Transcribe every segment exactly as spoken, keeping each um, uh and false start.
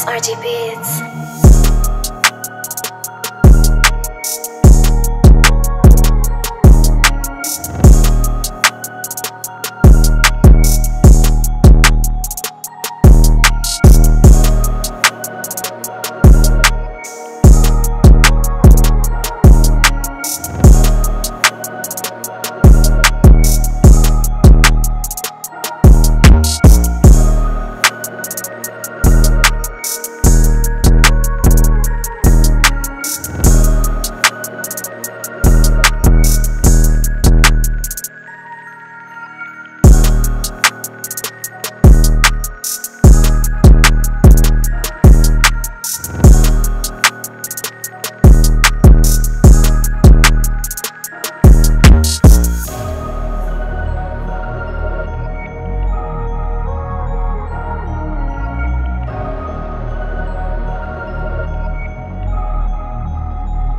S R G Beats.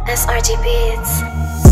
S R G Beats.